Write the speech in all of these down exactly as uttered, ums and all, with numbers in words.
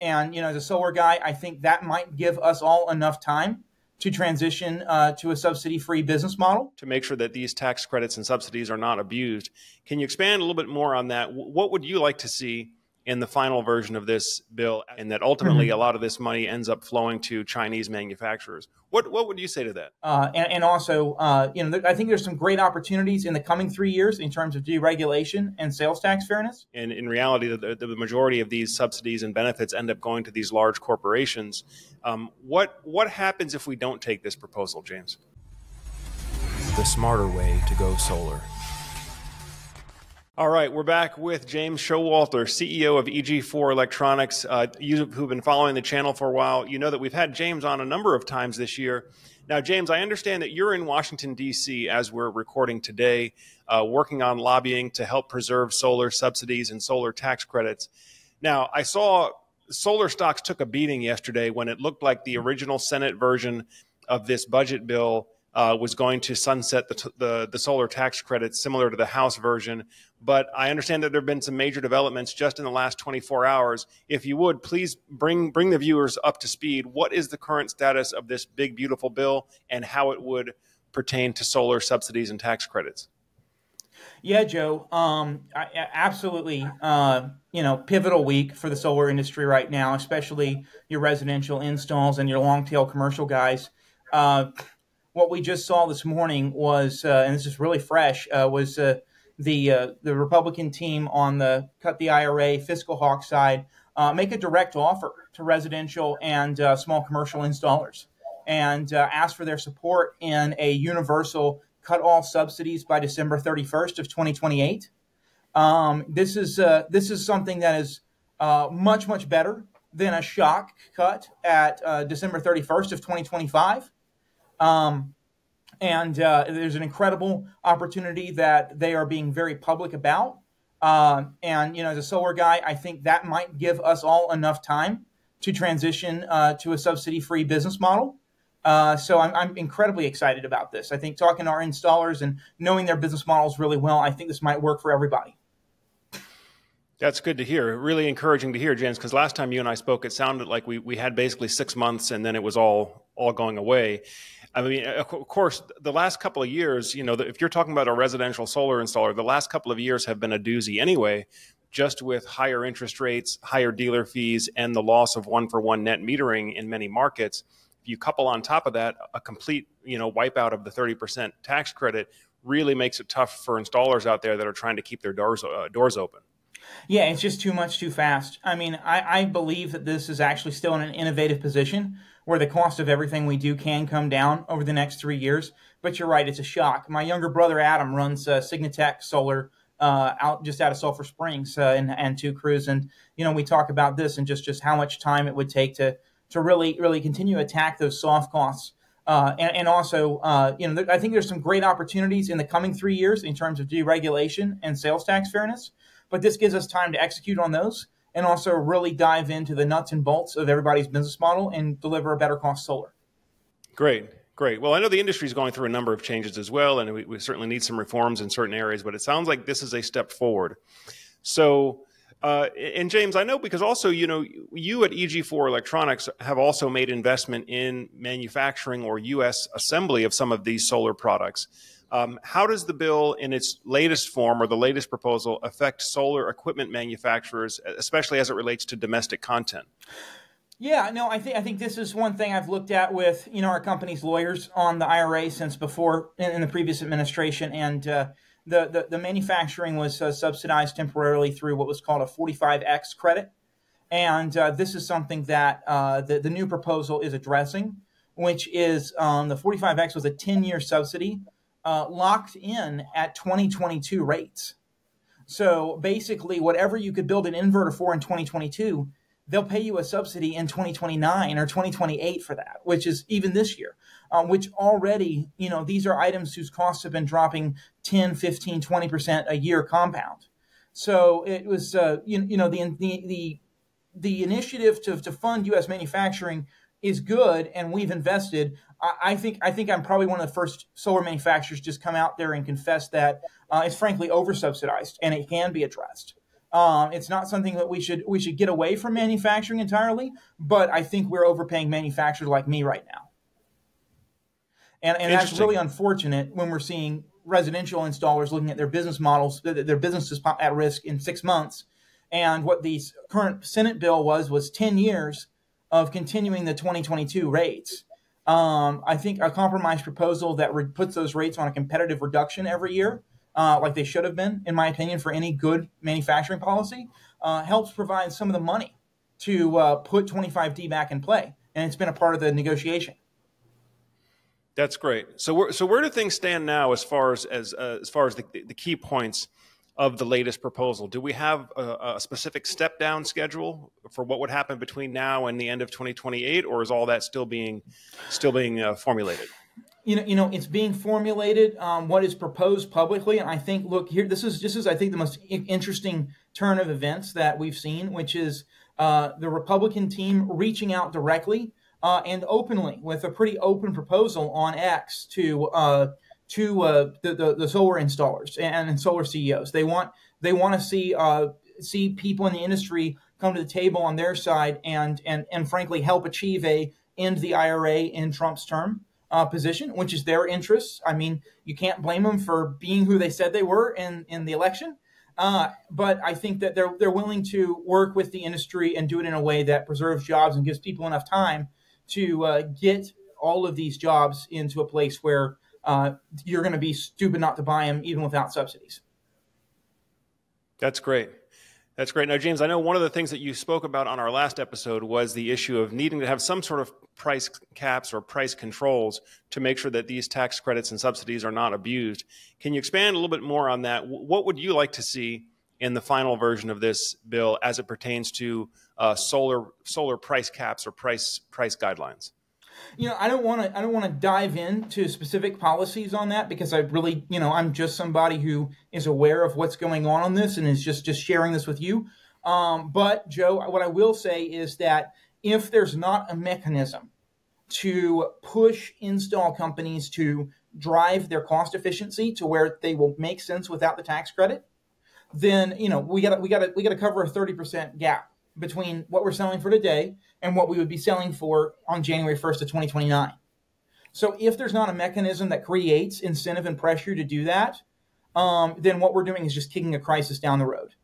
And, you know, as a solar guy, I think that might give us all enough time to transition uh, to a subsidy-free business model. To make sure that these tax credits and subsidies are not abused. Can you expand a little bit more on that? What would you like to see in the final version of this bill, and that ultimately a lot of this money ends up flowing to Chinese manufacturers? What what would you say to that? Uh, and, and also, uh, you know, I think there's some great opportunities in the coming three years in terms of deregulation and sales tax fairness. And in reality, the, the majority of these subsidies and benefits end up going to these large corporations. Um, what what happens if we don't take this proposal, James? The smarter way to go solar. All right, we're back with James Showalter, C E O of E G four Electronics. Uh, you who've been following the channel for a while, you know that we've had James on a number of times this year. Now, James, I understand that you're in Washington, D C as we're recording today, uh, working on lobbying to help preserve solar subsidies and solar tax credits. Now, I saw solar stocks took a beating yesterday when it looked like the original Senate version of this budget bill Uh, was going to sunset the, t the the solar tax credits, similar to the House version. But I understand that there have been some major developments just in the last twenty-four hours. If you would, please bring bring the viewers up to speed. What is the current status of this big, beautiful bill and how it would pertain to solar subsidies and tax credits? Yeah, Joe, um, I, absolutely, uh, you know, pivotal week for the solar industry right now, especially your residential installs and your long-tail commercial guys. Uh, What we just saw this morning was, uh, and this is really fresh, uh, was uh, the uh, the Republican team on the cut the I R A fiscal hawk side uh, make a direct offer to residential and uh, small commercial installers and uh, ask for their support in a universal cut all subsidies by December thirty-first of twenty twenty-eight. Um, this is uh, this is something that is uh, much much better than a shock cut at uh, December thirty-first of twenty twenty-five. Um, and uh, there's an incredible opportunity that they are being very public about. Um, and, you know, as a solar guy, I think that might give us all enough time to transition uh, to a subsidy-free business model. Uh, so I'm, I'm incredibly excited about this. I think talking to our installers and knowing their business models really well, I think this might work for everybody. That's good to hear. Really encouraging to hear, James, because last time you and I spoke, it sounded like we, we had basically six months and then it was all all going away. I mean, of course, the last couple of years, you know, if you're talking about a residential solar installer, the last couple of years have been a doozy anyway, just with higher interest rates, higher dealer fees, and the loss of one-for-one net metering in many markets. If you couple on top of that a complete, you know, wipeout of the thirty percent tax credit, really makes it tough for installers out there that are trying to keep their doors uh, doors open. Yeah, it's just too much too fast. I mean, I, I believe that this is actually still in an innovative position where the cost of everything we do can come down over the next three years. But you're right, it's a shock. My younger brother, Adam, runs uh, Cignatec Solar uh, out just out of Sulphur Springs uh, and, and two crews. And, you know, we talk about this and just, just how much time it would take to, to really, really continue to attack those soft costs. Uh, and, and also, uh, you know, I think there's some great opportunities in the coming three years in terms of deregulation and sales tax fairness. But this gives us time to execute on those and also really dive into the nuts and bolts of everybody's business model and deliver a better cost solar. Great, great. Well, I know the industry is going through a number of changes as well, and we, we certainly need some reforms in certain areas, but it sounds like this is a step forward. So, uh, and James, I know because also, you know, you at E G four Electronics have also made investment in manufacturing or U S assembly of some of these solar products. Um, how does the bill in its latest form or the latest proposal affect solar equipment manufacturers, especially as it relates to domestic content? Yeah, no, I think I think this is one thing I've looked at with, you know, our company's lawyers on the I R A since before in, in the previous administration. And uh, the, the, the manufacturing was uh, subsidized temporarily through what was called a forty-five X credit. And uh, this is something that uh, the, the new proposal is addressing, which is um, the forty-five X was a ten-year subsidy. Uh, locked in at twenty twenty-two rates. So basically, whatever you could build an inverter for in twenty twenty-two, they'll pay you a subsidy in twenty twenty-nine or twenty twenty-eight for that, which is even this year, um, which already, you know, these are items whose costs have been dropping ten, fifteen, twenty percent a year compound. So it was, uh, you, you know, the, the, the, the initiative to, to fund U S manufacturing is good, and we've invested. I think I think I'm probably one of the first solar manufacturers just come out there and confess that uh, it's frankly over-subsidized and it can be addressed. Um, it's not something that we should we should get away from manufacturing entirely, but I think we're overpaying manufacturers like me right now. And, and that's really unfortunate when we're seeing residential installers looking at their business models, their businesses at risk in six months. And what the current Senate bill was, was ten years of continuing the twenty twenty-two rates. Um, I think a compromise proposal that puts those rates on a competitive reduction every year, uh, like they should have been, in my opinion, for any good manufacturing policy, uh, helps provide some of the money to uh, put twenty-five D back in play. And it's been a part of the negotiation. That's great. So, we're, so where do things stand now as far as as uh, as far as the, the key points of the latest proposal? Do we have a, a specific step down schedule for what would happen between now and the end of twenty twenty-eight, or is all that still being still being uh, formulated? You know, you know, it's being formulated. Um, what is proposed publicly, and I think, look here, this is this is I think the most interesting turn of events that we've seen, which is uh, the Republican team reaching out directly. Uh, and openly, with a pretty open proposal on X to uh, to uh, the, the the solar installers and, and solar C E Os. They want they want to see uh, see people in the industry come to the table on their side and and and frankly help achieve a end the I R A in Trump's term uh, position, which is their interest. I mean, you can't blame them for being who they said they were in in the election. Uh, but I think that they're they're willing to work with the industry and do it in a way that preserves jobs and gives people enough time to uh, get all of these jobs into a place where uh, you're going to be stupid not to buy them, even without subsidies. That's great. That's great. Now, James, I know one of the things that you spoke about on our last episode was the issue of needing to have some sort of price caps or price controls to make sure that these tax credits and subsidies are not abused. Can you expand a little bit more on that? What would you like to see in the final version of this bill as it pertains to uh, solar solar price caps or price price guidelines? You know, I don't want to I don't want to dive into specific policies on that, because I really, you know, I'm just somebody who is aware of what's going on on this and is just just sharing this with you. Um, but Joe, what I will say is that if there's not a mechanism to push install companies to drive their cost efficiency to where they will make sense without the tax credit, then, you know, we got we got to we got to cover a thirty percent gap between what we're selling for today and what we would be selling for on January first of twenty twenty-nine. So if there's not a mechanism that creates incentive and pressure to do that, um, then what we're doing is just kicking a crisis down the road.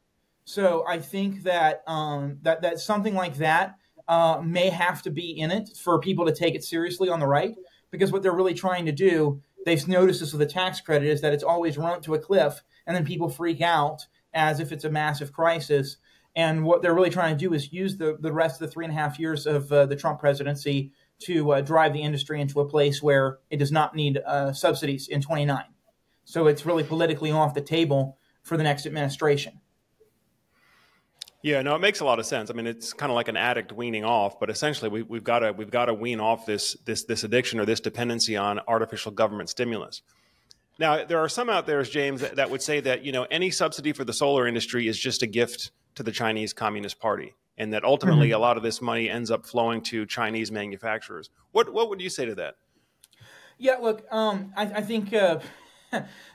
So I think that um, that that something like that uh, may have to be in it for people to take it seriously on the right, because what they're really trying to do, they've noticed this with the tax credit, is that it's always run up to a cliff and then people freak out as if it's a massive crisis. And what they're really trying to do is use the, the rest of the three and a half years of uh, the Trump presidency to uh, drive the industry into a place where it does not need uh, subsidies in twenty-nine. So it's really politically off the table for the next administration. Yeah, no, it makes a lot of sense. I mean, it's kind of like an addict weaning off, but essentially we, we've got to we've got to wean off this this this addiction or this dependency on artificial government stimulus. Now, there are some out there, James, that, that would say that, you know, any subsidy for the solar industry is just a gift to the Chinese Communist Party, and that ultimately mm-hmm. a lot of this money ends up flowing to Chinese manufacturers. What what would you say to that? Yeah, look, um, I, I think uh,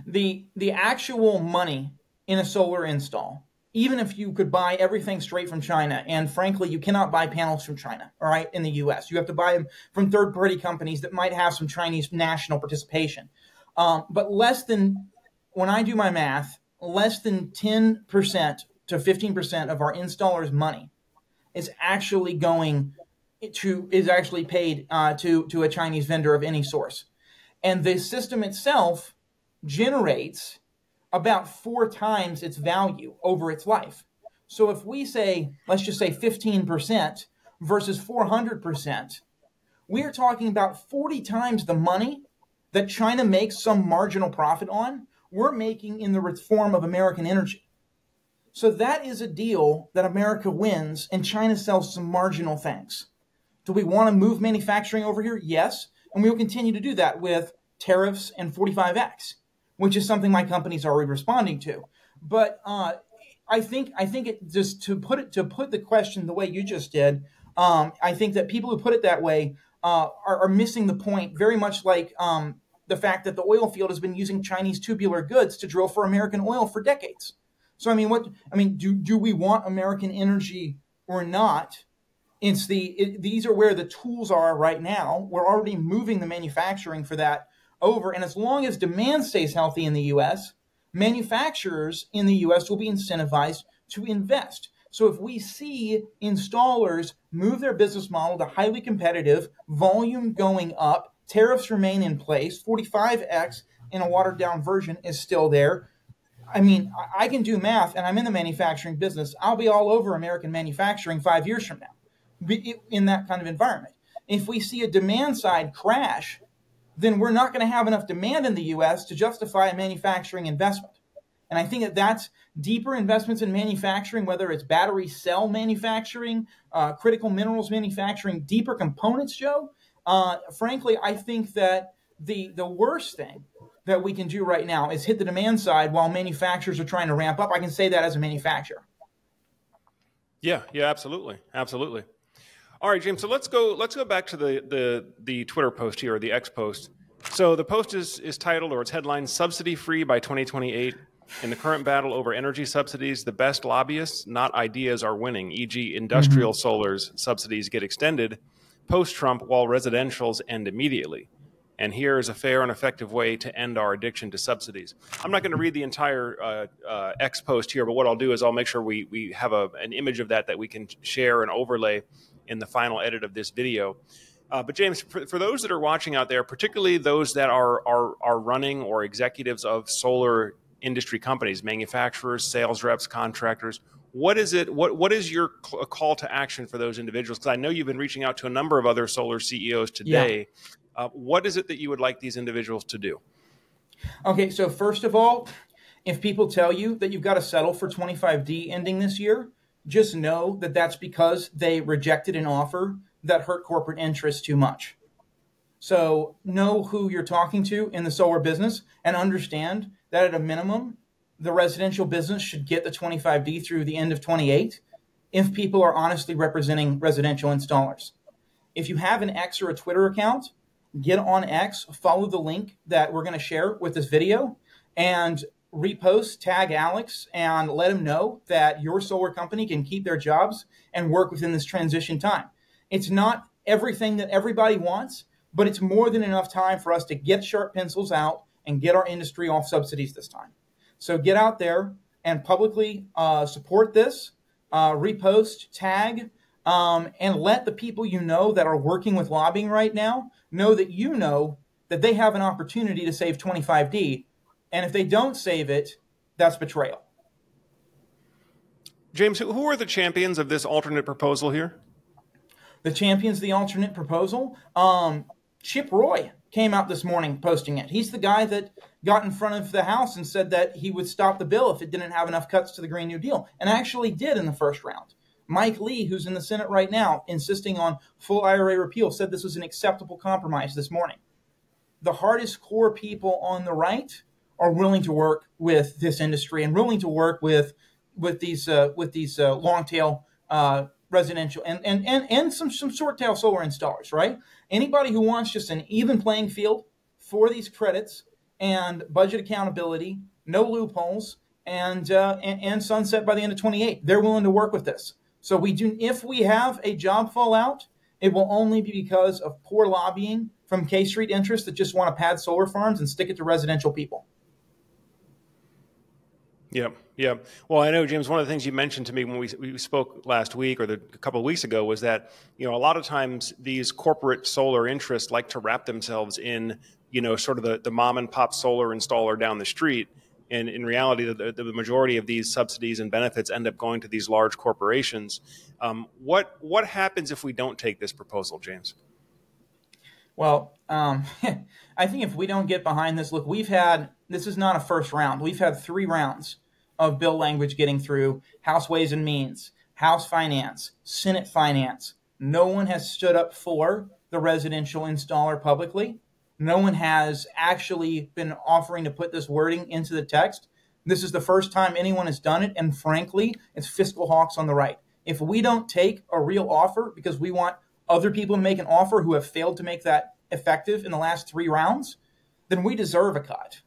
the the actual money in a solar install, even if you could buy everything straight from China, and frankly, you cannot buy panels from China, all right, in the U S. You have to buy them from third-party companies that might have some Chinese national participation. Um, but less than, when I do my math, less than ten percent to fifteen percent of our installers' money is actually going to, is actually paid uh, to, to a Chinese vendor of any source. And the system itself generates about four times its value over its life. So if we say, let's just say fifteen percent versus four hundred percent, we are talking about forty times the money that China makes some marginal profit on, we're making in the form of American energy. So that is a deal that America wins and China sells some marginal things. Do we want to move manufacturing over here? Yes. And we will continue to do that with tariffs and forty-five X, which is something my company's already responding to. But uh, I think I think it just to put it to put the question the way you just did, um, I think that people who put it that way Uh, are, are missing the point, very much like um, the fact that the oil field has been using Chinese tubular goods to drill for American oil for decades. So I mean, what I mean, do do we want American energy or not? It's the it, these are where the tools are right now. We're already moving the manufacturing for that over, and as long as demand stays healthy in the U S, manufacturers in the U S will be incentivized to invest. So if we see installers move their business model to highly competitive, volume going up, tariffs remain in place, forty-five X in a watered down version is still there. I mean, I can do math, and I'm in the manufacturing business. I'll be all over American manufacturing five years from now in that kind of environment. If we see a demand side crash, then we're not going to have enough demand in the U S to justify a manufacturing investment. And I think that that's deeper investments in manufacturing, whether it's battery cell manufacturing, uh, critical minerals manufacturing, deeper components, Joe. Uh, frankly, I think that the, the worst thing that we can do right now is hit the demand side while manufacturers are trying to ramp up. I can say that as a manufacturer. Yeah, yeah, absolutely. Absolutely. All right, James, so let's go let's go back to the, the, the Twitter post here, or the X post. So the post is, is titled, or it's headlined, "Subsidy-Free by twenty twenty-eight. In the current battle over energy subsidies, the best lobbyists, not ideas, are winning. for example industrial mm-hmm. solar's subsidies get extended post-Trump while residential's end immediately. And here is a fair and effective way to end our addiction to subsidies." I'm not going to read the entire uh, uh, X post here, but what I'll do is I'll make sure we, we have a, an image of that that we can share and overlay in the final edit of this video. Uh, but James, for, for those that are watching out there, particularly those that are, are, are running or executives of solar industry companies, manufacturers, sales reps, contractors, what is it? What, what is your call to action for those individuals? Because I know you've been reaching out to a number of other solar C E Os today. Yeah. Uh, what is it that you would like these individuals to do? Okay, so first of all, if people tell you that you've got to settle for twenty-five D ending this year, just know that that's because they rejected an offer that hurt corporate interests too much. So know who you're talking to in the solar business, and understand that at a minimum, the residential business should get the twenty-five D through the end of twenty-eight if people are honestly representing residential installers. If you have an X or a Twitter account, get on X, follow the link that we're going to share with this video, and repost, tag Alex, and let him know that your solar company can keep their jobs and work within this transition time. It's not everything that everybody wants, but it's more than enough time for us to get sharp pencils out and get our industry off subsidies this time. So get out there and publicly uh, support this, uh, repost, tag, um, and let the people you know that are working with lobbying right now know that you know that they have an opportunity to save twenty-five D. And if they don't save it, that's betrayal. James, who are the champions of this alternate proposal here? The champions of the alternate proposal? Um, Chip Roy came out this morning posting it. He's the guy that got in front of the House and said that he would stop the bill if it didn't have enough cuts to the Green New Deal, and actually did in the first round. Mike Lee, who's in the Senate right now, insisting on full I R A repeal, said this was an acceptable compromise this morning. The hardest core people on the right are willing to work with this industry and willing to work with with these uh, with these uh, long tail uh, residential and and and and some some short tail solar installers, right? Anybody who wants just an even playing field for these credits and budget accountability, no loopholes, and uh, and, and sunset by the end of twenty-eight, they're willing to work with this. So we do. If we have a job fallout, it will only be because of poor lobbying from K Street interests that just want to pad solar farms and stick it to residential people. Yeah, yeah. Well, I know, James, one of the things you mentioned to me when we, we spoke last week or the, a couple of weeks ago was that, you know, a lot of times these corporate solar interests like to wrap themselves in, you know, sort of the, the mom and pop solar installer down the street. And in reality, the, the majority of these subsidies and benefits end up going to these large corporations. Um, what, what happens if we don't take this proposal, James? Well, um, I think if we don't get behind this, look, we've had, this is not a first round. We've had three rounds of bill language getting through House Ways and Means, House Finance, Senate Finance. No one has stood up for the residential installer publicly. No one has actually been offering to put this wording into the text. This is the first time anyone has done it. And frankly, it's fiscal hawks on the right. If we don't take a real offer because we want other people to make an offer who have failed to make that effective in the last three rounds, then we deserve a cut.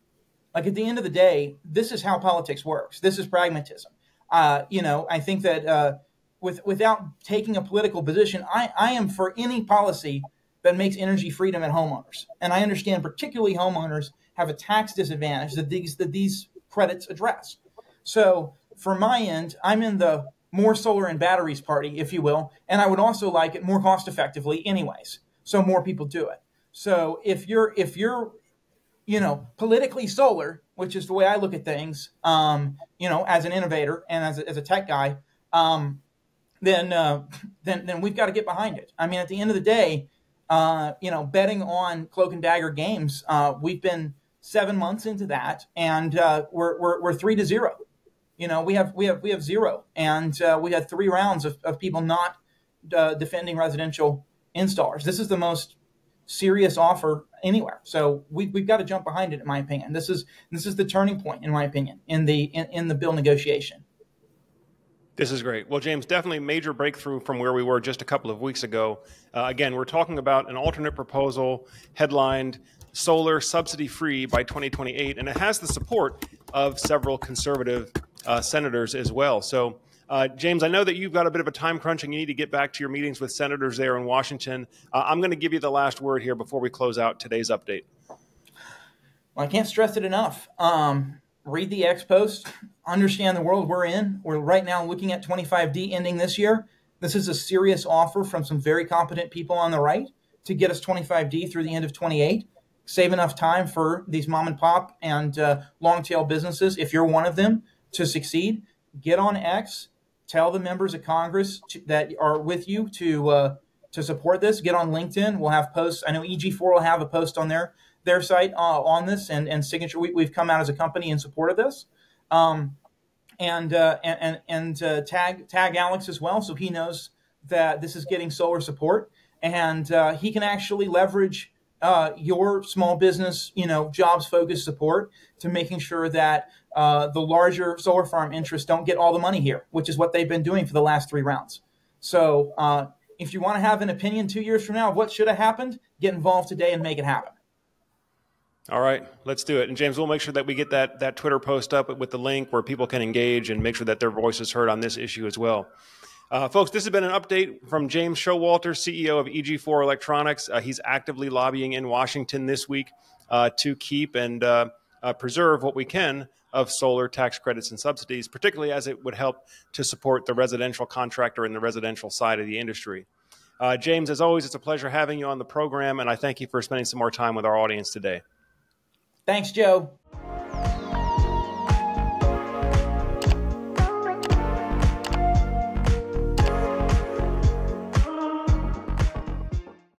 Like, at the end of the day, this is how politics works. This is pragmatism. Uh, you know, I think that uh, with, without taking a political position, I, I am for any policy that makes energy freedom at homeowners. And I understand particularly homeowners have a tax disadvantage that these, that these credits address. So for my end, I'm in the more solar and batteries party, if you will. And I would also like it more cost effectively anyways, so more people do it. So if you're, if you're, you know, politically solar, which is the way I look at things, um, you know, as an innovator and as a, as a tech guy, um, then, uh, then, then we've got to get behind it. I mean, at the end of the day, uh, you know, betting on cloak and dagger games, uh, we've been seven months into that, and uh, we're, we're, we're three to zero. You know, we have, we have, we have zero, and uh, we had three rounds of, of people not uh, defending residential installers. This is the most serious offer anywhere. So we, we've got to jump behind it, in my opinion. This is, this is the turning point, in my opinion, in the, in, in the bill negotiation. This is great. Well, James, definitely a major breakthrough from where we were just a couple of weeks ago. Uh, again, we're talking about an alternate proposal headlined Solar Subsidy Free by twenty twenty-eight, and it has the support of several conservative uh, senators as well. So, uh, James, I know that you've got a bit of a time crunch and you need to get back to your meetings with senators there in Washington. Uh, I'm going to give you the last word here before we close out today's update. Well, I can't stress it enough. Um, Read the X post, understand the world we're in. We're right now looking at twenty-five D ending this year. This is a serious offer from some very competent people on the right to get us twenty-five D through the end of twenty-eight. Save enough time for these mom and pop and uh, long tail businesses, if you're one of them, to succeed. Get on X, tell the members of Congress to, that are with you to, uh, to support this. Get on LinkedIn. We'll have posts. I know E G four will have a post on there. Their site uh, on this, and, and Signature, we, we've come out as a company in support of this, um, and, uh, and and and uh, tag tag Alex as well, so he knows that this is getting solar support, and uh, he can actually leverage uh, your small business, you know, jobs focused support to making sure that uh, the larger solar farm interests don't get all the money here, which is what they've been doing for the last three rounds. So uh, if you want to have an opinion two years from now of what should have happened, get involved today and make it happen. All right, let's do it. And James, we'll make sure that we get that, that Twitter post up with the link where people can engage and make sure that their voice is heard on this issue as well. Uh, folks, this has been an update from James Showalter, C E O of E G four Electronics. Uh, he's actively lobbying in Washington this week uh, to keep and uh, uh, preserve what we can of solar tax credits and subsidies, particularly as it would help to support the residential contractor and the residential side of the industry. Uh, James, as always, it's a pleasure having you on the program, and I thank you for spending some more time with our audience today. Thanks, Joe.